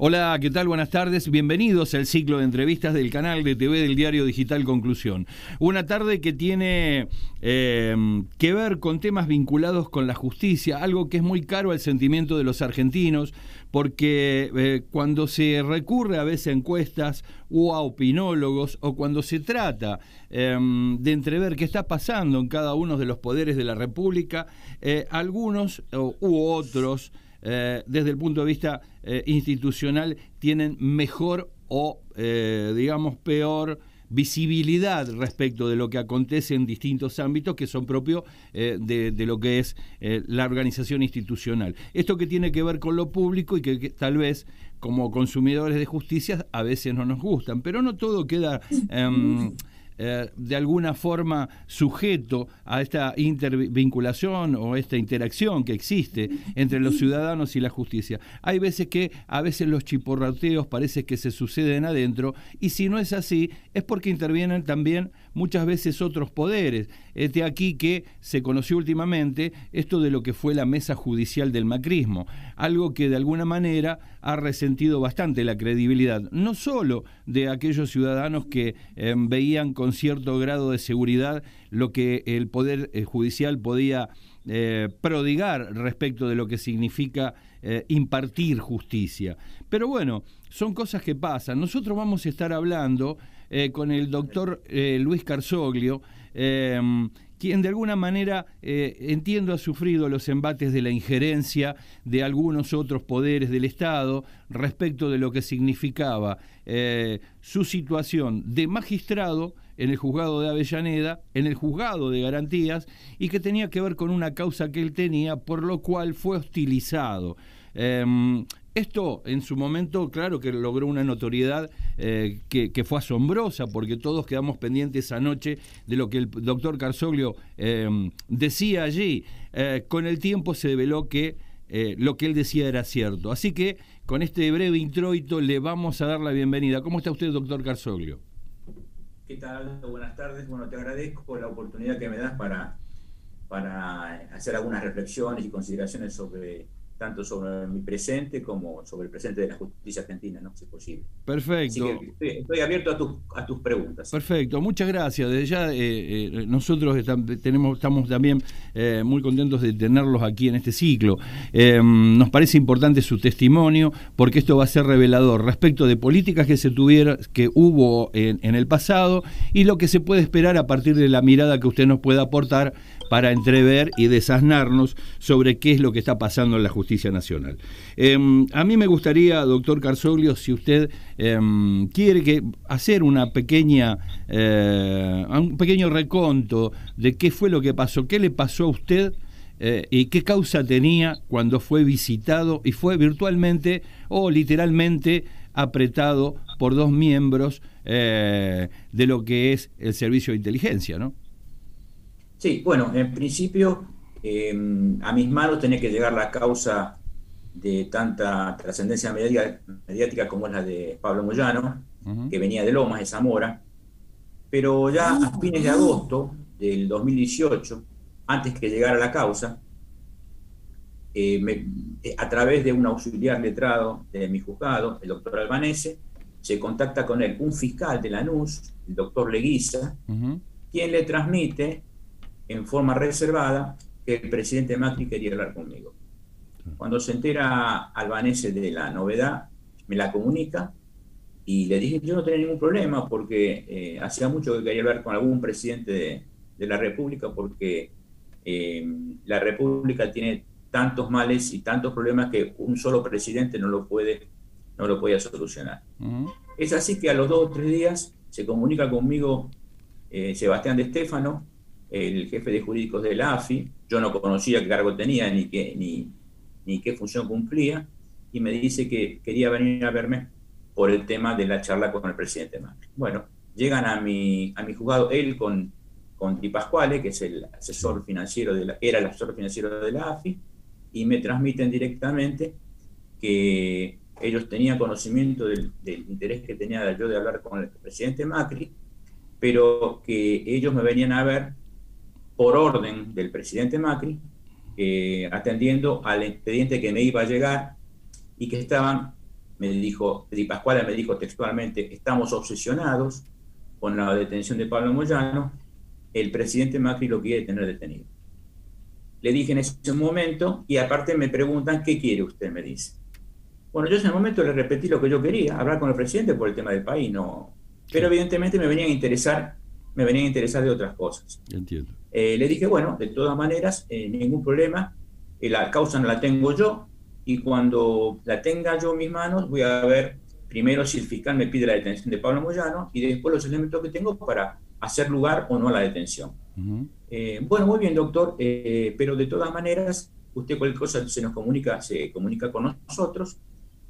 Hola, ¿qué tal? Buenas tardes. Bienvenidos al ciclo de entrevistas del canal de TV del Diario Digital Conclusión. Una tarde que tiene que ver con temas vinculados con la justicia, algo que es muy caro al sentimiento de los argentinos, porque cuando se recurre a veces a encuestas o a opinólogos, o cuando se trata de entrever qué está pasando en cada uno de los poderes de la República, algunos u otros, desde el punto de vista institucional, tienen mejor o, digamos, peor visibilidad respecto de lo que acontece en distintos ámbitos que son propios de lo que es la organización institucional. Esto que tiene que ver con lo público y que tal vez como consumidores de justicia a veces no nos gustan, pero no todo queda de alguna forma sujeto a esta intervinculación o esta interacción que existe entre los ciudadanos y la justicia. Hay veces que los chiporroteos parece que se suceden adentro, y si no es así es porque intervienen también muchas veces otros poderes. Este aquí que se conoció últimamente esto de lo que fue la mesa judicial del macrismo, algo que de alguna manera ha resentido bastante la credibilidad, no solo de aquellos ciudadanos que veían con cierto grado de seguridad lo que el Poder Judicial podía prodigar respecto de lo que significa impartir justicia. Pero bueno, son cosas que pasan. Nosotros vamos a estar hablando con el doctor Luis Carzoglio, quien de alguna manera, entiendo, ha sufrido los embates de la injerencia de algunos otros poderes del Estado respecto de lo que significaba su situación de magistrado en el juzgado de Avellaneda, en el juzgado de garantías, y que tenía que ver con una causa que él tenía, por lo cual fue hostilizado. Esto en su momento, claro que logró una notoriedad que fue asombrosa, porque todos quedamos pendientes anoche de lo que el doctor Carzoglio decía allí. Con el tiempo se develó que lo que él decía era cierto. Así que con este breve introito le vamos a dar la bienvenida. ¿Cómo está usted, doctor Carzoglio? ¿Qué tal? Buenas tardes. Bueno, te agradezco por la oportunidad que me das para hacer algunas reflexiones y consideraciones sobre, tanto sobre mi presente como sobre el presente de la justicia argentina, ¿no? Si es posible. Perfecto. Así que estoy abierto a tus preguntas. Perfecto, muchas gracias. Desde ya nosotros estamos también muy contentos de tenerlos aquí en este ciclo. Nos parece importante su testimonio, porque esto va a ser revelador respecto de políticas que hubo en el pasado, y lo que se puede esperar a partir de la mirada que usted nos pueda aportar para entrever y desasnarnos sobre qué es lo que está pasando en la justicia nacional. A mí me gustaría, doctor Carzoglio, si usted quiere hacer una pequeña, un pequeño reconto de qué fue lo que pasó, qué le pasó a usted y qué causa tenía cuando fue visitado y fue virtualmente o literalmente apretado por dos miembros de lo que es el Servicio de Inteligencia, ¿no? Sí, bueno, en principio a mis manos tenía que llegar la causa de tanta trascendencia mediática como es la de Pablo Moyano, que venía de Lomas de Zamora, pero ya a fines de agosto del 2018, antes que llegara la causa, a través de un auxiliar letrado de mi juzgado, el doctor Albanese, se contacta con él un fiscal de Lanús, el doctor Leguiza, quien le transmite en forma reservada que el presidente Macri quería hablar conmigo. Cuando se entera Albanese de la novedad, me la comunica y le dije que yo no tenía ningún problema, porque hacía mucho que quería hablar con algún presidente de la República, porque la República tiene tantos males y tantos problemas que un solo presidente no lo podía solucionar. Es así que a los 2 o 3 días se comunica conmigo Sebastián De Stéfano, el jefe de jurídicos de la AFI. Yo no conocía qué cargo tenía ni qué función cumplía, y me dice que quería venir a verme por el tema de la charla con el presidente Macri. Bueno, llegan a mi juzgado él con Di Pascual, que es el asesor financiero era el asesor financiero de la AFI, y me transmiten directamente que ellos tenían conocimiento del interés que tenía yo de hablar con el presidente Macri, pero que ellos me venían a ver por orden del presidente Macri, atendiendo al expediente que me iba a llegar, y que estaban me dijo, Di Pascual me dijo textualmente, estamos obsesionados con la detención de Pablo Moyano, el presidente Macri lo quiere tener detenido. Le dije en ese momento, y aparte me preguntan, ¿qué quiere usted?, me dice. Bueno, yo en ese momento le repetí lo que yo quería, hablar con el presidente por el tema del país, no. Pero evidentemente me venían a interesar de otras cosas. Entiendo. Le dije, bueno, de todas maneras, ningún problema, la causa no la tengo yo, y cuando la tenga yo en mis manos voy a ver primero si el fiscal me pide la detención de Pablo Moyano y después los elementos que tengo para hacer lugar o no a la detención. Uh-huh. Bueno, muy bien, doctor, pero de todas maneras, usted cualquier cosa se comunica con nosotros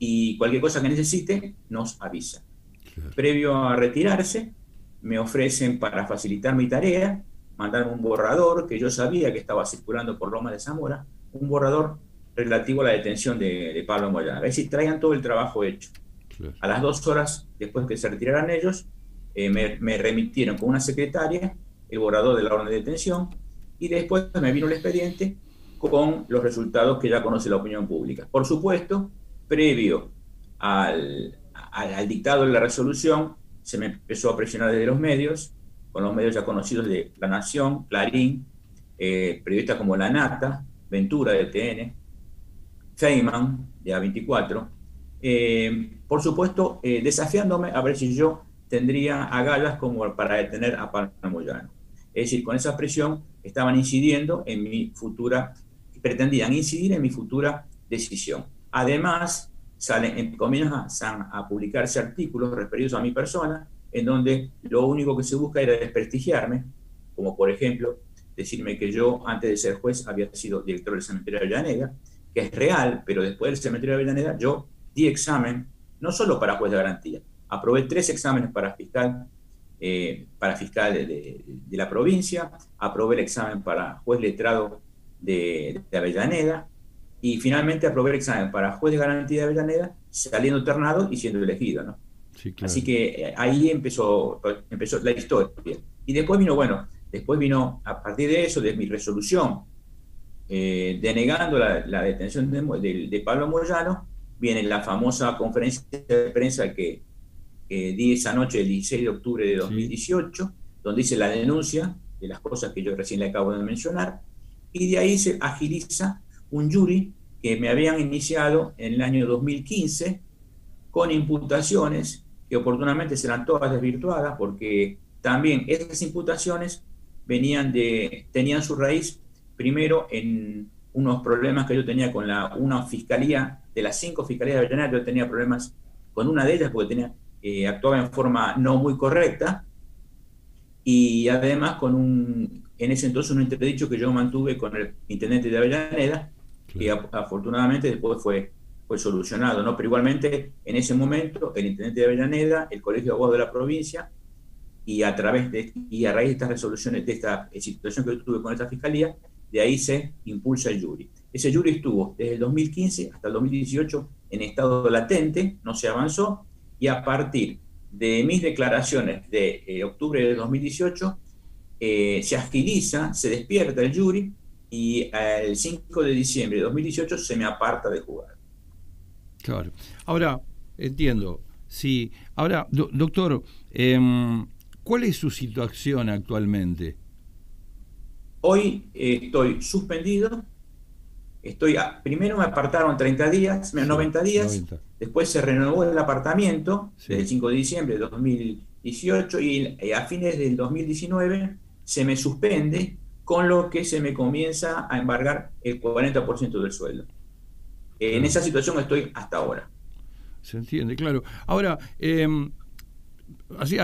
y cualquier cosa que necesite nos avisa. Claro. Previo a retirarse, me ofrecen para facilitar mi tarea, mandarme un borrador que yo sabía que estaba circulando por Lomas de Zamora, un borrador relativo a la detención de Pablo Moyano. Es decir, traigan todo el trabajo hecho. Claro. A las 2 horas después que se retiraran ellos, me remitieron con una secretaria el borrador de la orden de detención y después me vino el expediente con los resultados que ya conoce la opinión pública. Por supuesto, previo al dictado de la resolución, se me empezó a presionar desde los medios, con los medios ya conocidos de La Nación, Clarín, periodistas como Lanata, Ventura de TN, Feynman, de A24, por supuesto desafiándome a ver si yo tendría agallas como para detener a Pablo Moyano. Es decir, con esa presión estaban incidiendo en mi futura, pretendían incidir en mi futura decisión. Además, comienzan a publicarse artículos referidos a mi persona, en donde lo único que se busca era desprestigiarme, como por ejemplo, decirme que yo antes de ser juez había sido director del cementerio de Avellaneda, que es real, pero después del cementerio de Avellaneda yo di examen, no solo para juez de garantía, aprobé 3 exámenes para fiscal de la provincia, aprobé el examen para juez letrado de Avellaneda, y finalmente aprobé el examen para juez de garantía de Avellaneda, saliendo internado y siendo elegido, ¿no? Sí, claro. Así que ahí empezó la historia. Y después vino, a partir de eso, de mi resolución, denegando la detención de Pablo Moyano, viene la famosa conferencia de prensa que di esa noche, el 16 de octubre de 2018, donde hice la denuncia de las cosas que yo recién le acabo de mencionar, y de ahí se agiliza un jury que me habían iniciado en el año 2015 con imputaciones que oportunamente serán todas desvirtuadas, porque también esas imputaciones tenían su raíz primero en unos problemas que yo tenía con una fiscalía, de las 5 fiscalías de Avellaneda, yo tenía problemas con una de ellas porque actuaba en forma no muy correcta, y además con en ese entonces un interdicho que yo mantuve con el intendente de Avellaneda, claro, que afortunadamente después fue solucionado, ¿no? Pero igualmente en ese momento el intendente de Avellaneda, el Colegio de Abogados de la provincia, y a raíz de estas resoluciones, de esta situación que yo tuve con esta fiscalía, de ahí se impulsa el jury. Ese jury estuvo desde el 2015 hasta el 2018 en estado latente, no se avanzó, y a partir de mis declaraciones de octubre de 2018, se agiliza, se despierta el jury, y el 5 de diciembre de 2018 se me aparta de jugar. Claro. Ahora, entiendo. Sí. Ahora, doctor, ¿cuál es su situación actualmente? Hoy estoy suspendido, primero me apartaron 30 días, 90 días, 90. Después se renovó el apartamiento desde el 5 de diciembre de 2018 y a fines del 2019 se me suspende, con lo que se me comienza a embargar el 40% del sueldo. En esa situación estoy hasta ahora. Se entiende, claro. Ahora, así,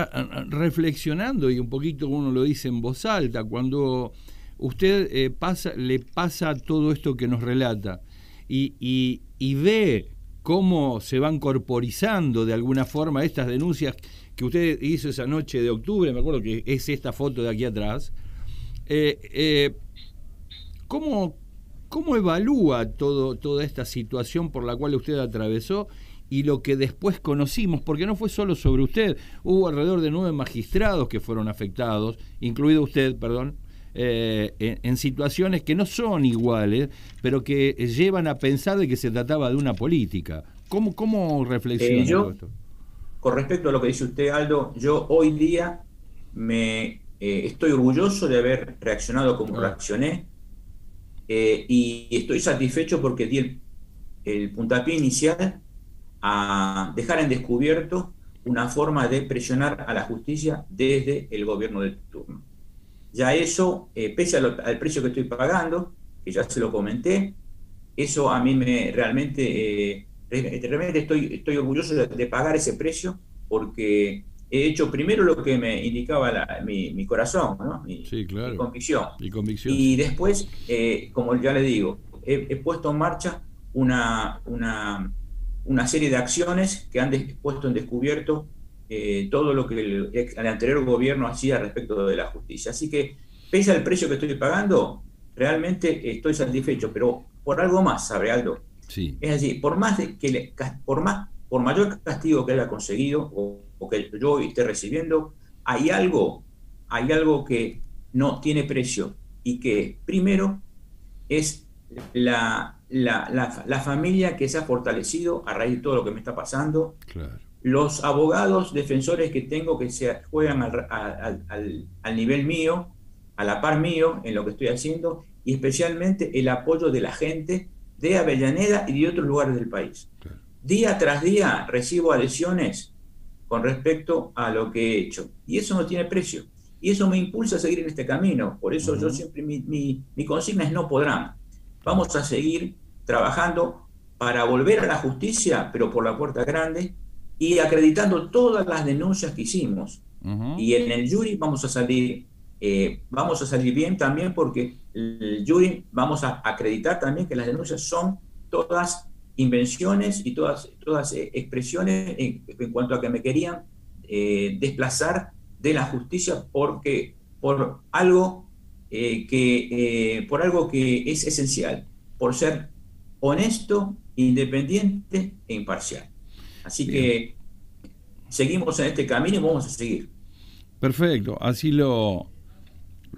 reflexionando, y un poquito uno lo dice en voz alta, cuando usted le pasa todo esto que nos relata y ve cómo se van corporizando de alguna forma estas denuncias que usted hizo esa noche de octubre, me acuerdo que es esta foto de aquí atrás, ¿cómo evalúa toda esta situación por la cual usted atravesó y lo que después conocimos? Porque no fue solo sobre usted, hubo alrededor de 9 magistrados que fueron afectados, incluido usted, perdón, en situaciones que no son iguales, pero que llevan a pensar de que se trataba de una política. ¿Cómo reflexiona esto? Con respecto a lo que dice usted, Aldo, yo hoy día me estoy orgulloso de haber reaccionado como reaccioné, y estoy satisfecho porque di el puntapié inicial a dejar en descubierto una forma de presionar a la justicia desde el gobierno de turno. Ya eso, pese al precio que estoy pagando, que ya se lo comenté, eso a mí me realmente estoy orgulloso de pagar ese precio, porque he hecho primero lo que me indicaba mi corazón, ¿no? Sí, claro. Mi convicción. Y después, como ya le digo, he puesto en marcha una serie de acciones que han puesto en descubierto todo lo que el anterior gobierno hacía respecto de la justicia. Así que, pese al precio que estoy pagando, realmente estoy satisfecho, pero por algo más, ¿sabe, Aldo? Sí. Es decir, por mayor castigo que haya conseguido o que yo esté recibiendo, hay algo que no tiene precio, y que primero es la familia que se ha fortalecido a raíz de todo lo que me está pasando, claro. Los abogados defensores que tengo, que se juegan al nivel mío, a la par mío en lo que estoy haciendo, y especialmente el apoyo de la gente de Avellaneda y de otros lugares del país. Claro. Día tras día recibo adhesiones con respecto a lo que he hecho, y eso no tiene precio, y eso me impulsa a seguir en este camino. Por eso yo siempre, mi consigna es no podrán. Vamos a seguir trabajando para volver a la justicia, pero por la puerta grande, y acreditando todas las denuncias que hicimos. Y en el jury vamos a salir bien también, porque el jury vamos a acreditar también que las denuncias son todas invenciones y todas expresiones en cuanto a que me querían desplazar de la justicia por algo que es esencial, por ser honesto, independiente e imparcial. Así bien. Que seguimos en este camino y vamos a seguir. Perfecto, así lo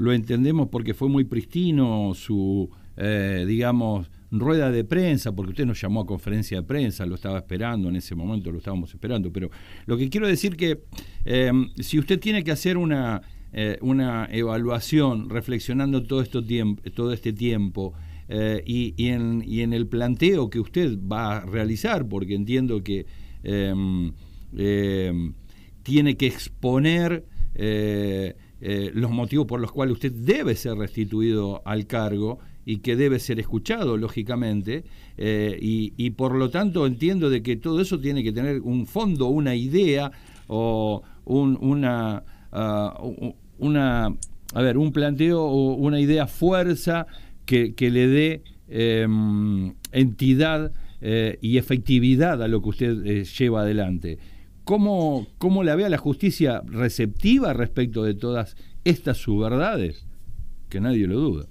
entendemos, porque fue muy pristino su, digamos, rueda de prensa, porque usted nos llamó a conferencia de prensa, lo estaba esperando en ese momento, lo estábamos esperando, pero lo que quiero decir que si usted tiene que hacer una evaluación reflexionando todo este tiempo y en el planteo que usted va a realizar, porque entiendo que tiene que exponer los motivos por los cuales usted debe ser restituido al cargo y que debe ser escuchado, lógicamente, y por lo tanto entiendo de que todo eso tiene que tener un fondo, una idea o un planteo o una idea fuerza que le dé entidad y efectividad a lo que usted lleva adelante. ¿Cómo la ve a la justicia receptiva respecto de todas estas subverdades? Que nadie lo duda.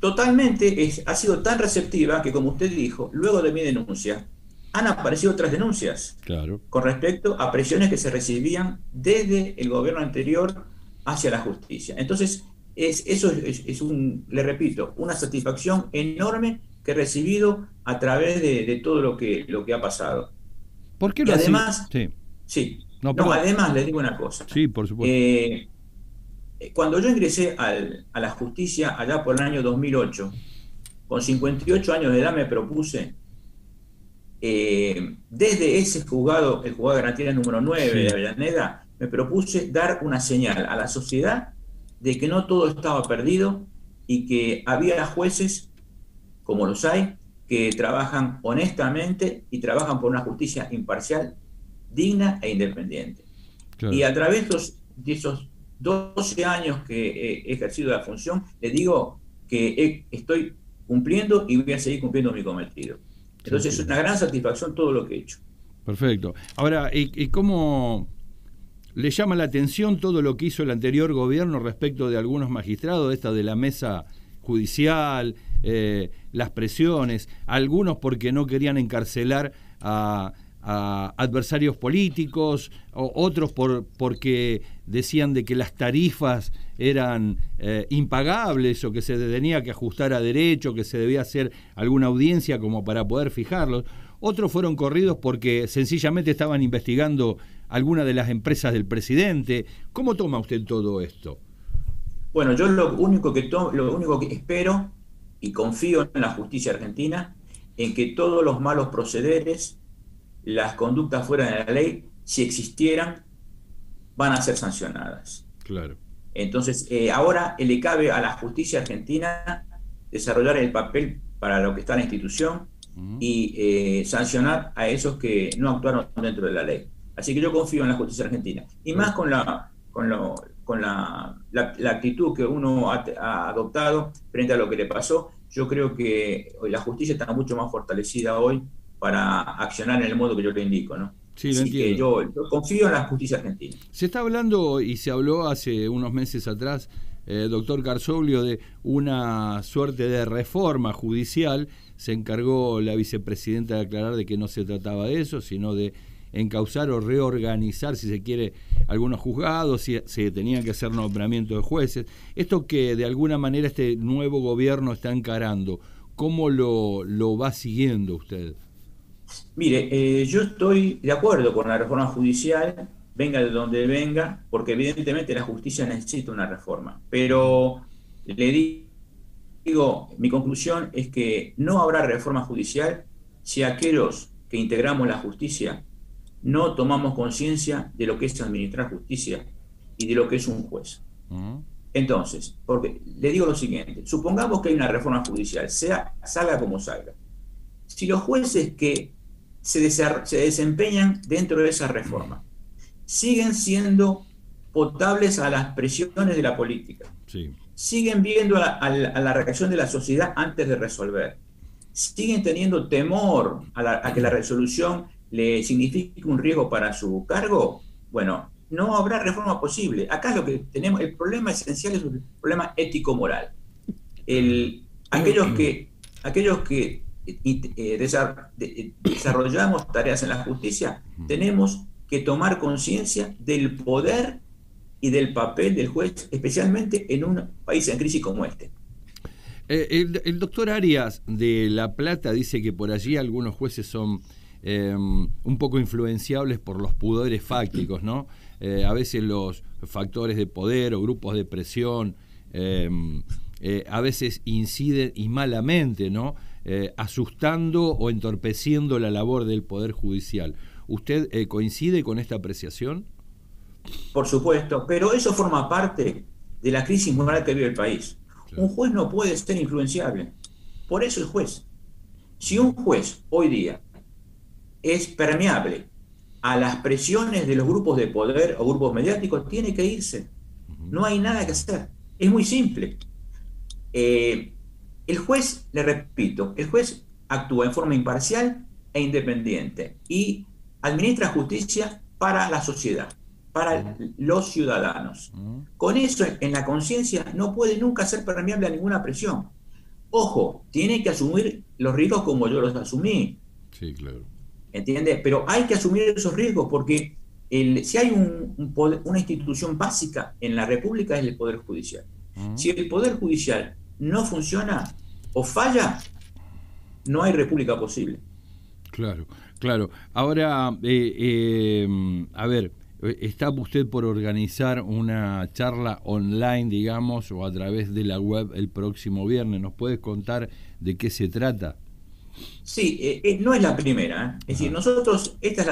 Totalmente, ha sido tan receptiva que, como usted dijo, luego de mi denuncia han aparecido otras denuncias, claro, con respecto a presiones que se recibían desde el gobierno anterior hacia la justicia. Entonces, le repito, una satisfacción enorme que he recibido a través de todo lo que ha pasado. ¿Por qué lo hace? Además, sí. Además le digo una cosa. Sí, por supuesto. Cuando yo ingresé a la justicia allá por el año 2008, con 58 años de edad me propuse, desde ese juzgado, el juzgado de garantías número 9 de Avellaneda, me propuse dar una señal a la sociedad de que no todo estaba perdido y que había jueces, como los hay, que trabajan honestamente y trabajan por una justicia imparcial, digna e independiente. Claro. Y a través de esos 12 años que he ejercido la función, le digo que estoy cumpliendo y voy a seguir cumpliendo mi cometido. Entonces es una gran satisfacción todo lo que he hecho. Perfecto. Ahora, ¿y cómo le llama la atención todo lo que hizo el anterior gobierno respecto de algunos magistrados, esta de la mesa judicial, las presiones, algunos porque no querían encarcelar a adversarios políticos, otros porque decían de que las tarifas eran impagables o que se tenía que ajustar a derecho, que se debía hacer alguna audiencia como para poder fijarlos, Otros fueron corridos porque sencillamente estaban investigando alguna de las empresas del presidente. ¿Cómo toma usted todo esto? Bueno, yo lo único que espero y confío en la justicia argentina, en que todos los malos procederes, las conductas fuera de la ley, si existieran, van a ser sancionadas. Claro. Entonces, ahora le cabe a la justicia argentina desarrollar el papel para lo que está la institución y sancionar a esos que no actuaron dentro de la ley. Así que yo confío en la justicia argentina. Y más con la actitud que uno ha adoptado frente a lo que le pasó, yo creo que la justicia está mucho más fortalecida hoy para accionar en el modo que yo le indico, ¿no? Sí, lo entiendo. Así que yo confío en la justicia argentina. Se está hablando, y se habló hace unos meses atrás, doctor Carzoglio, de una suerte de reforma judicial. Se encargó la vicepresidenta de aclarar de que no se trataba de eso, sino de encauzar o reorganizar, si se quiere, algunos juzgados, si se tenían que hacer nombramiento de jueces. Esto que de alguna manera este nuevo gobierno está encarando, ¿cómo lo va siguiendo usted? Mire, yo estoy de acuerdo con la reforma judicial, venga de donde venga, porque evidentemente la justicia necesita una reforma. Pero le digo, mi conclusión es que no habrá reforma judicial si aquellos que integramos la justicia no tomamos conciencia de lo que es administrar justicia y de lo que es un juez. Entonces, porque le digo lo siguiente, supongamos que hay una reforma judicial, salga como salga. Si los jueces que se desempeñan dentro de esa reforma siguen siendo potables a las presiones de la política, sí, siguen viendo a la reacción de la sociedad antes de resolver, siguen teniendo temor a que la resolución le signifique un riesgo para su cargo, bueno, no habrá reforma posible. Acá lo que tenemos, el problema esencial es un problema ético-moral. Aquellos que desarrollamos tareas en la justicia, tenemos que tomar conciencia del poder y del papel del juez, especialmente en un país en crisis como este. El doctor Arias de La Plata dice que por allí algunos jueces son un poco influenciables por los pudores fácticos, ¿no? A veces los factores de poder o grupos de presión a veces inciden y malamente, ¿no? Asustando o entorpeciendo la labor del Poder Judicial. ¿Usted coincide con esta apreciación? Por supuesto, pero eso forma parte de la crisis moral que vive el país. Claro. Un juez no puede ser influenciable. Por eso el juez. Si un juez hoy día es permeable a las presiones de los grupos de poder o grupos mediáticos, tiene que irse. No hay nada que hacer. Es muy simple. El juez, le repito, el juez actúa en forma imparcial e independiente y administra justicia para la sociedad, para los ciudadanos. Con eso en la conciencia no puede nunca ser permeable a ninguna presión. Ojo, tiene que asumir los riesgos como yo los asumí. Sí, claro. ¿Entiendes? Pero hay que asumir esos riesgos porque si hay una institución básica en la República es el Poder Judicial. Si el Poder Judicial no funciona o falla, no hay república posible. Claro, claro. Ahora, a ver, ¿está usted por organizar una charla online, digamos, o a través de la web el próximo viernes? ¿Nos puedes contar de qué se trata? Sí, no es la primera. Es decir, nosotros, esta es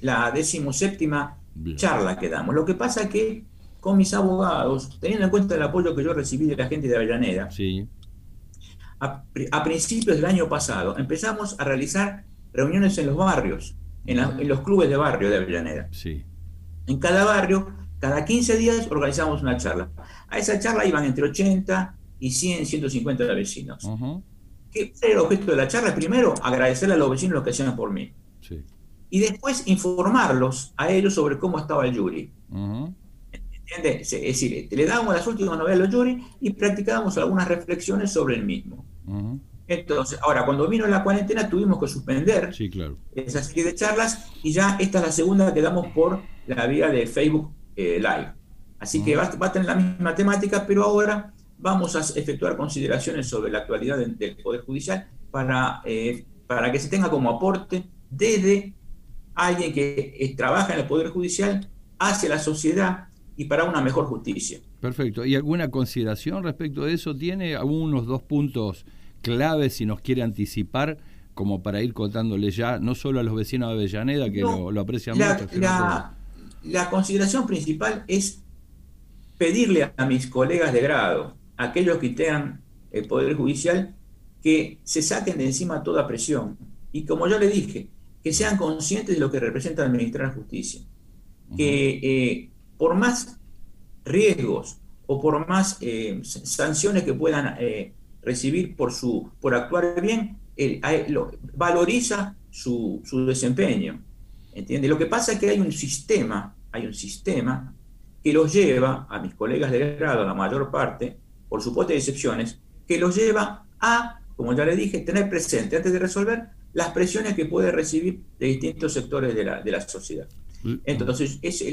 la 17ª charla que damos. Lo que pasa es que con mis abogados, teniendo en cuenta el apoyo que yo recibí de la gente de Avellaneda, sí, a principios del año pasado empezamos a realizar reuniones en los barrios, en los clubes de barrio de Avellaneda. Sí. En cada barrio, cada 15 días organizamos una charla. A esa charla iban entre 80 y 100, 150 vecinos. ¿Qué era el objeto de la charla? Primero, agradecerle a los vecinos lo que hacían por mí. Sí. Y después informarlos a ellos sobre cómo estaba el jury. ¿Entiendes? Es decir, le dábamos las últimas novedades a los jury y practicábamos algunas reflexiones sobre el mismo. Entonces, ahora, cuando vino la cuarentena tuvimos que suspender, sí, claro, esa serie de charlas, y ya esta es la segunda que damos por la vía de Facebook Live. Así que va a tener la misma temática, pero ahora vamos a efectuar consideraciones sobre la actualidad del Poder Judicial para que se tenga como aporte desde alguien que trabaja en el Poder Judicial hacia la sociedad y para una mejor justicia. Perfecto. ¿Y alguna consideración respecto de eso? ¿Tiene algunos dos puntos claves, si nos quiere anticipar, como para ir contándole ya, no solo a los vecinos de Avellaneda, que no, lo aprecian mucho? La consideración principal es pedirle a mis colegas de grado, a aquellos que tengan el Poder Judicial, que se saquen de encima toda presión. Y como yo le dije, que sean conscientes de lo que representa administrar justicia. Que por más riesgos o por más sanciones que puedan recibir por actuar bien, valoriza su desempeño. ¿Entiende? Lo que pasa es que hay un sistema que los lleva, a mis colegas de grado, la mayor parte, por supuesto hay excepciones, que los lleva a, como ya le dije, tener presente, antes de resolver, las presiones que puede recibir de distintos sectores de la sociedad. Entonces, es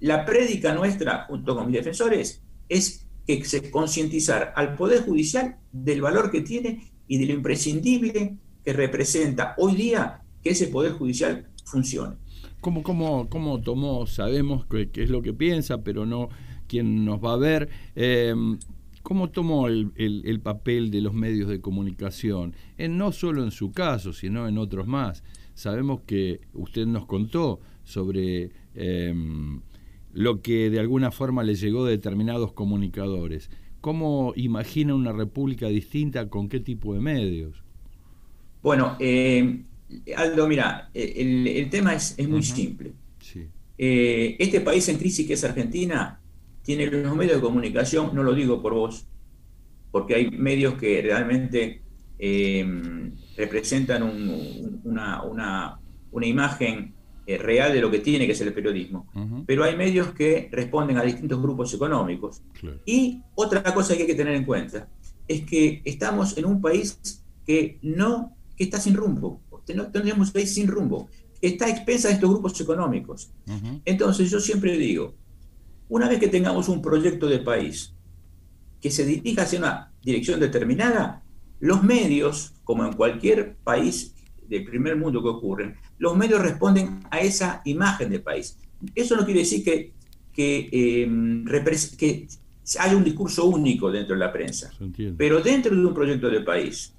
la prédica nuestra, junto con mis defensores, es que se concientizar al Poder Judicial del valor que tiene y de lo imprescindible que representa hoy día que ese Poder Judicial funcione. ¿Cómo tomó? Sabemos qué es lo que piensa, pero no quién nos va a ver. ¿Cómo tomó el papel de los medios de comunicación? No solo en su caso, sino en otros más. Sabemos que usted nos contó sobre lo que de alguna forma le llegó a determinados comunicadores. ¿Cómo imagina una república distinta con qué tipo de medios? Bueno, Aldo, mira, el tema es muy simple. Sí. Este país en crisis que es Argentina tiene los medios de comunicación, no lo digo por vos, porque hay medios que realmente representan una imagen real de lo que tiene que ser el periodismo. Pero hay medios que responden a distintos grupos económicos. Claro. Y otra cosa que hay que tener en cuenta es que estamos en un país que está sin rumbo. No tenemos un país sin rumbo. Está a expensas de estos grupos económicos. Entonces yo siempre digo, una vez que tengamos un proyecto de país que se dirija hacia una dirección determinada, los medios, como en cualquier país del primer mundo que ocurren, los medios responden a esa imagen del país. Eso no quiere decir que haya un discurso único dentro de la prensa. Pero dentro de un proyecto de país,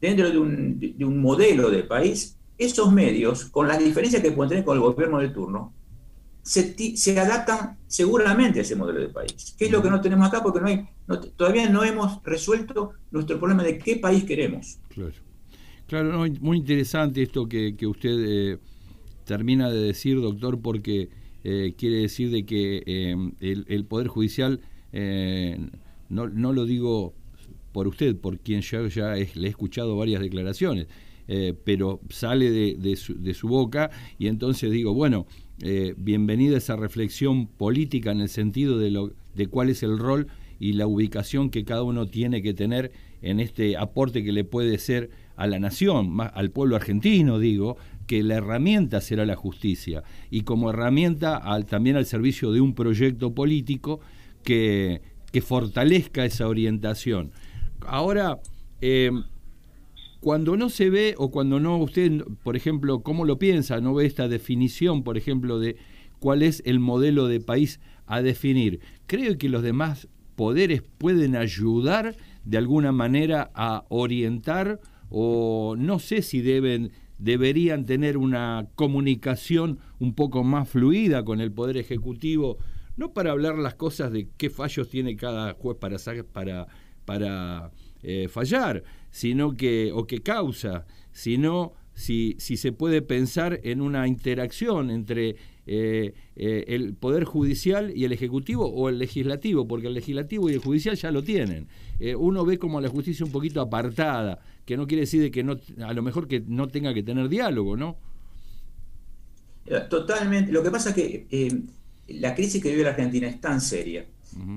dentro de un modelo de país, esos medios, con las diferencias que pueden tener con el gobierno de turno, se adaptan seguramente a ese modelo de país, que es lo que no tenemos acá, porque todavía no hemos resuelto nuestro problema de qué país queremos. Claro, no, muy interesante esto que usted termina de decir, doctor, porque quiere decir de que el Poder Judicial, no lo digo por usted, por quien yo ya le he escuchado varias declaraciones, pero sale de su boca, y entonces digo, bueno, bienvenida esa reflexión política en el sentido de cuál es el rol y la ubicación que cada uno tiene que tener en este aporte que le puede ser a la nación, más al pueblo argentino, digo, que la herramienta será la justicia, y como herramienta también al servicio de un proyecto político que fortalezca esa orientación. Ahora, cuando no se ve, o cuando no, usted, por ejemplo, ¿cómo lo piensa? ¿No ve esta definición, por ejemplo, de cuál es el modelo de país a definir? ¿Cree que los demás poderes pueden ayudar de alguna manera a orientar, o no sé si deberían tener una comunicación un poco más fluida con el Poder Ejecutivo, no para hablar las cosas de qué fallos tiene cada juez para fallar, sino que, o que causa, sino si se puede pensar en una interacción entre el Poder Judicial y el Ejecutivo, o el Legislativo, porque el Legislativo y el Judicial ya lo tienen. Uno ve como la justicia un poquito apartada, que no quiere decir de que no, a lo mejor que no tenga que tener diálogo, ¿no? Totalmente. Lo que pasa es que la crisis que vive la Argentina es tan seria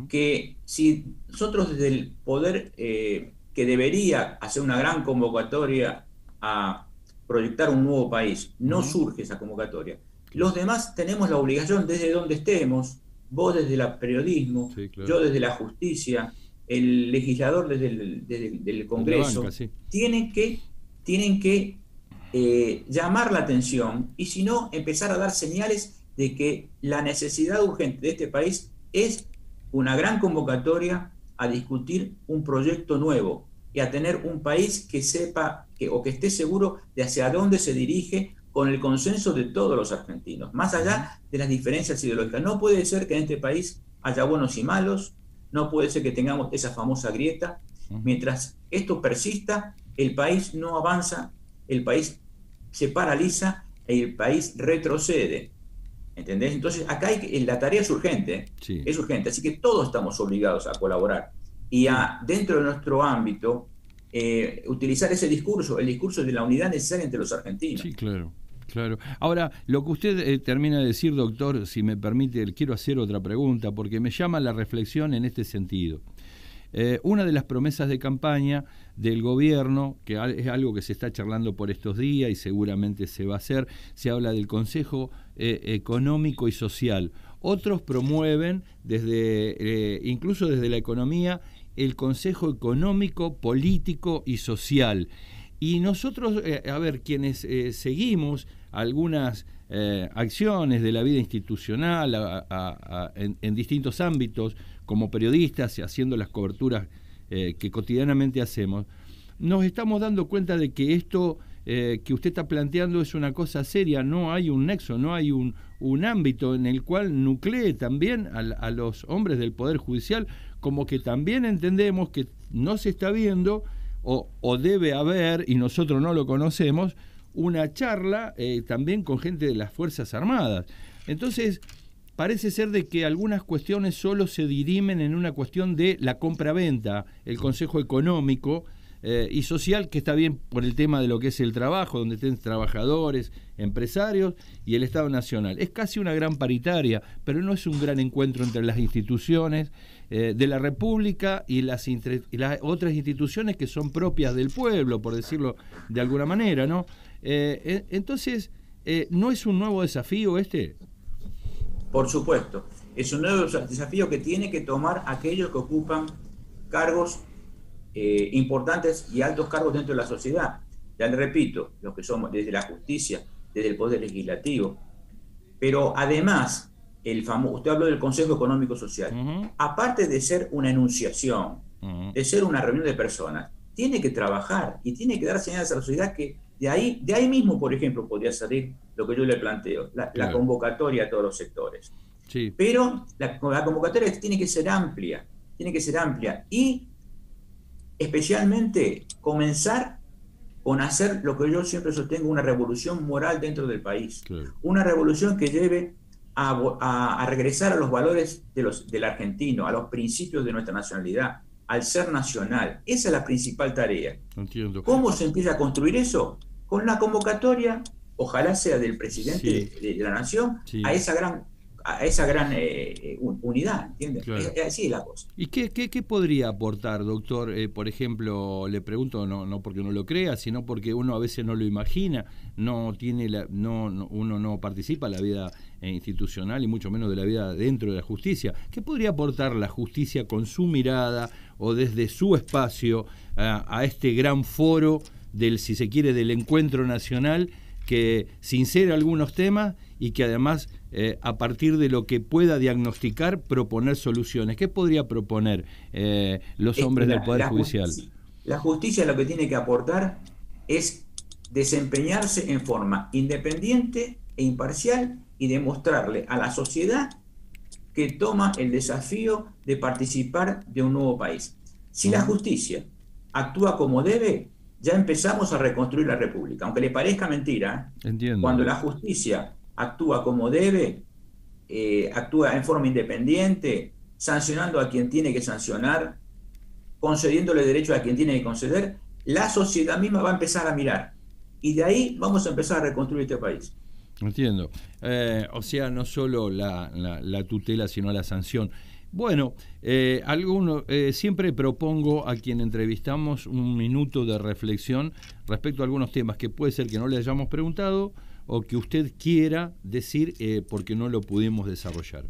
que si nosotros desde el poder que debería hacer una gran convocatoria a proyectar un nuevo país, no surge esa convocatoria. Los demás tenemos la obligación, desde donde estemos, vos desde el periodismo, yo desde la justicia, el legislador desde el Congreso, tienen que llamar la atención y si no, empezar a dar señales de que la necesidad urgente de este país es una gran convocatoria a discutir un proyecto nuevo y a tener un país que sepa que, o que esté seguro de hacia dónde se dirige con el consenso de todos los argentinos, más allá de las diferencias ideológicas. No puede ser que en este país haya buenos y malos, no puede ser que tengamos esa famosa grieta. Mientras esto persista, el país no avanza, el país se paraliza y el país retrocede. ¿Entendés? Entonces, acá la tarea es urgente, sí. Es urgente, así que todos estamos obligados a colaborar y a, dentro de nuestro ámbito, utilizar ese discurso, el discurso de la unidad necesaria entre los argentinos. Sí, claro. Claro. Ahora, lo que usted termina de decir, doctor, si me permite, quiero hacer otra pregunta, porque me llama la reflexión en este sentido. Una de las promesas de campaña del gobierno, que es algo que se está charlando por estos días y seguramente se va a hacer, se habla del Consejo Económico y Social. Otros promueven, incluso desde la economía, el Consejo Económico, Político y Social. Y nosotros, quienes seguimos algunas acciones de la vida institucional en distintos ámbitos, como periodistas y haciendo las coberturas que cotidianamente hacemos, nos estamos dando cuenta de que esto que usted está planteando es una cosa seria, no hay un nexo, no hay un ámbito en el cual nuclee también a los hombres del Poder Judicial, como que también entendemos que no se está viendo o debe haber, y nosotros no lo conocemos, una charla también con gente de las Fuerzas Armadas. Entonces, parece ser de que algunas cuestiones solo se dirimen en una cuestión de la compra-venta, el Consejo Económico y Social, que está bien por el tema de lo que es el trabajo, donde estén trabajadores, empresarios y el Estado Nacional. Es casi una gran paritaria, pero no es un gran encuentro entre las instituciones de la República y las otras instituciones que son propias del pueblo, por decirlo de alguna manera, ¿no? Entonces, ¿no es un nuevo desafío este? Por supuesto, es un nuevo desafío que tiene que tomar aquellos que ocupan cargos importantes y altos cargos dentro de la sociedad. Ya les repito, los que somos desde la justicia, desde el Poder Legislativo. Pero además, usted habló del Consejo Económico Social. Uh-huh. Aparte de ser una enunciación, uh-huh, de ser una reunión de personas, tiene que trabajar y tiene que dar señales a la sociedad que de ahí mismo, por ejemplo, podría salir lo que yo le planteo, la convocatoria a todos los sectores. Sí. Pero la convocatoria tiene que ser amplia, y especialmente comenzar con hacer lo que yo siempre sostengo, una revolución moral dentro del país. Claro. Una revolución que lleve a regresar a los valores del argentino, a los principios de nuestra nacionalidad, al ser nacional. Esa es la principal tarea. Entiendo. ¿Cómo se empieza a construir eso? Con la convocatoria, ojalá sea del presidente, sí, de la Nación, sí, a esa gran unidad, ¿entiendes? Claro. Así es la cosa. ¿Y qué podría aportar, doctor? Por ejemplo, le pregunto, no porque no lo crea, sino porque uno a veces no lo imagina, uno no participa en la vida institucional y mucho menos de la vida dentro de la justicia. ¿Qué podría aportar la justicia con su mirada o desde su espacio a este gran foro del, si se quiere, del encuentro nacional que sincera algunos temas y que además, a partir de lo que pueda diagnosticar, proponer soluciones? ¿Qué podría proponer los hombres del Poder Judicial? La justicia lo que tiene que aportar es desempeñarse en forma independiente e imparcial y demostrarle a la sociedad que toma el desafío de participar de un nuevo país. Si la justicia actúa como debe, ya empezamos a reconstruir la República, aunque le parezca mentira. Entiendo. Cuando la justicia actúa como debe, actúa en forma independiente, sancionando a quien tiene que sancionar, concediéndole derecho a quien tiene que conceder, la sociedad misma va a empezar a mirar. Y de ahí vamos a empezar a reconstruir este país. Entiendo. O sea, no solo la tutela, sino la sanción. Bueno, siempre propongo a quien entrevistamos un minuto de reflexión respecto a algunos temas que puede ser que no le hayamos preguntado o que usted quiera decir porque no lo pudimos desarrollar.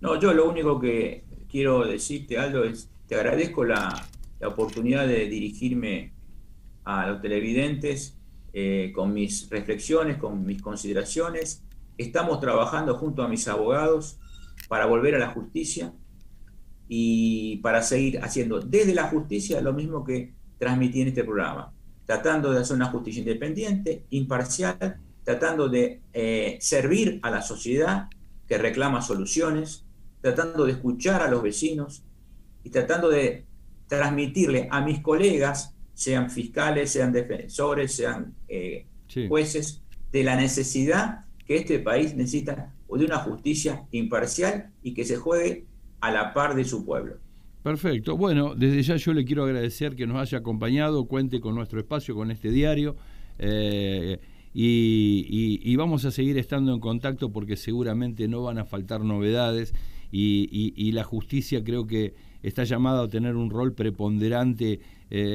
No, yo lo único que quiero decirte, Aldo, es te agradezco la oportunidad de dirigirme a los televidentes con mis reflexiones, con mis consideraciones. Estamos trabajando junto a mis abogados para volver a la justicia y para seguir haciendo desde la justicia lo mismo que transmití en este programa, tratando de hacer una justicia independiente, imparcial, tratando de servir a la sociedad que reclama soluciones, tratando de escuchar a los vecinos y tratando de transmitirle a mis colegas, sean fiscales, sean defensores, sean jueces, de la necesidad que este país necesita de una justicia imparcial y que se juegue a la par de su pueblo. Perfecto. Bueno, desde ya yo le quiero agradecer que nos haya acompañado, cuente con nuestro espacio, con este diario, y vamos a seguir estando en contacto porque seguramente no van a faltar novedades y la justicia creo que está llamada a tener un rol preponderante,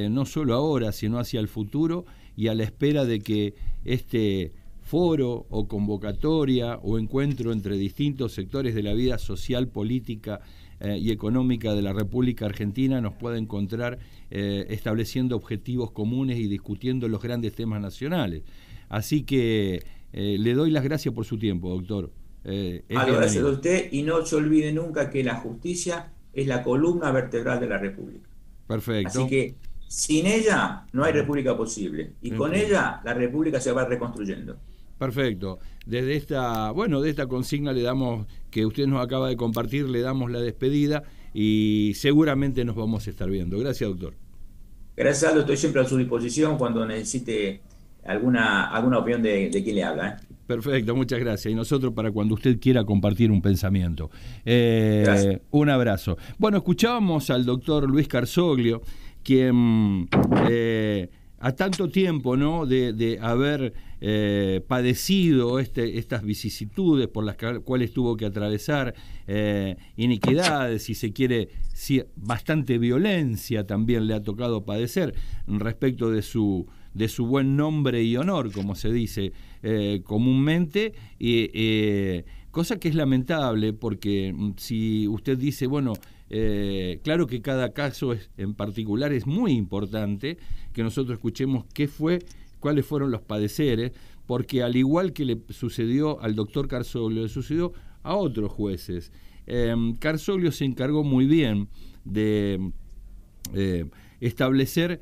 no solo ahora, sino hacia el futuro y a la espera de que este foro o convocatoria o encuentro entre distintos sectores de la vida social, política y económica de la República Argentina nos pueda encontrar estableciendo objetivos comunes y discutiendo los grandes temas nacionales. Así que le doy las gracias por su tiempo, doctor. Gracias a usted y no se olvide nunca que la justicia es la columna vertebral de la República. Perfecto. Así que sin ella no hay República posible y con ella la República se va reconstruyendo. Perfecto. Desde esta, bueno, de esta consigna le damos, que usted nos acaba de compartir, le damos la despedida y seguramente nos vamos a estar viendo. Gracias, doctor. Gracias, Aldo. Estoy siempre a su disposición cuando necesite alguna opinión de quien le habla, ¿eh? Perfecto, muchas gracias. Y nosotros para cuando usted quiera compartir un pensamiento. Un abrazo. Bueno, escuchábamos al doctor Luis Carzoglio, quien a tanto tiempo, ¿no?, de haber padecido estas vicisitudes por las cuales tuvo que atravesar, iniquidades, si se quiere, bastante violencia también le ha tocado padecer respecto de su buen nombre y honor, como se dice comúnmente, cosa que es lamentable porque si usted dice, bueno, claro que cada caso en particular es muy importante que nosotros escuchemos cuáles fueron los padeceres, porque al igual que le sucedió al doctor Carzoglio, le sucedió a otros jueces. Carzoglio se encargó muy bien de establecer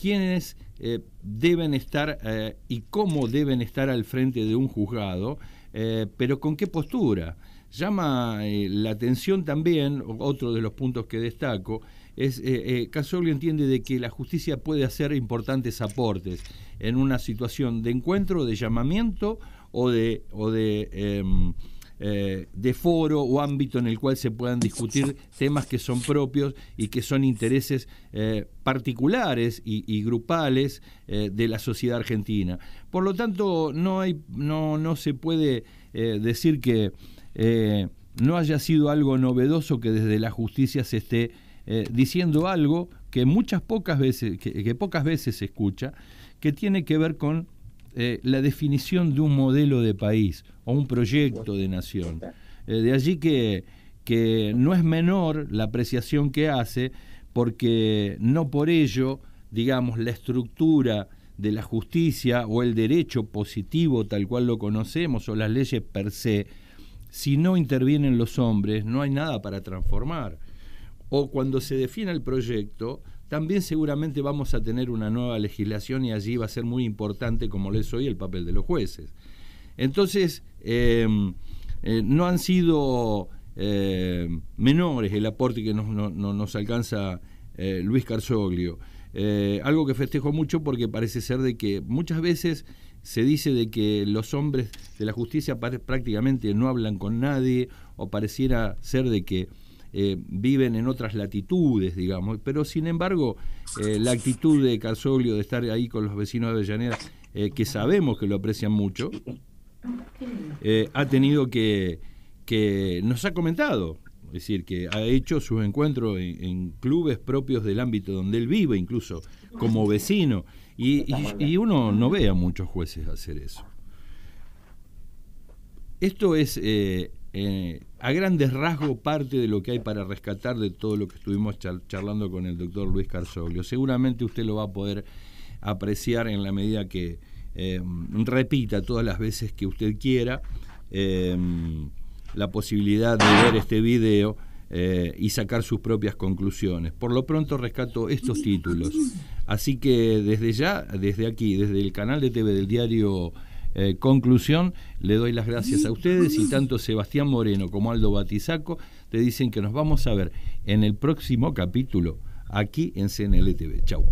quiénes deben estar y cómo deben estar al frente de un juzgado, pero con qué postura. Llama la atención también, otro de los puntos que destaco, es Carzoglio entiende de que la justicia puede hacer importantes aportes en una situación de encuentro, de llamamiento o de foro o ámbito en el cual se puedan discutir temas que son propios y que son intereses particulares y grupales de la sociedad argentina. Por lo tanto, no se puede decir que no haya sido algo novedoso que desde la justicia se esté diciendo algo que pocas veces se escucha, que tiene que ver con la definición de un modelo de país o un proyecto de nación. De allí que no es menor la apreciación que hace, porque no por ello, digamos, la estructura de la justicia o el derecho positivo tal cual lo conocemos o las leyes per se, si no intervienen los hombres, no hay nada para transformar. O cuando se defina el proyecto, también seguramente vamos a tener una nueva legislación y allí va a ser muy importante, como lo es hoy, el papel de los jueces. Entonces, no han sido menores el aporte que nos alcanza Luis Carzoglio. Algo que festejo mucho porque parece ser de que muchas veces se dice de que los hombres de la justicia prácticamente no hablan con nadie o pareciera ser de que viven en otras latitudes, digamos, pero sin embargo la actitud de Carzoglio de estar ahí con los vecinos de Avellaneda, que sabemos que lo aprecian mucho, ha tenido que nos ha comentado, es decir, que ha hecho sus encuentros en clubes propios del ámbito donde él vive, incluso como vecino, y uno no ve a muchos jueces hacer eso. Esto es a grandes rasgos parte de lo que hay para rescatar de todo lo que estuvimos charlando con el doctor Luis Carzoglio. Seguramente usted lo va a poder apreciar en la medida que repita todas las veces que usted quiera la posibilidad de ver este video y sacar sus propias conclusiones. Por lo pronto rescato estos títulos. Así que desde ya, desde aquí, desde el canal de TV del diario Conclusión, le doy las gracias a ustedes, y tanto Sebastián Moreno como Aldo Battisacco te dicen que nos vamos a ver en el próximo capítulo aquí en CNLTV. Chau.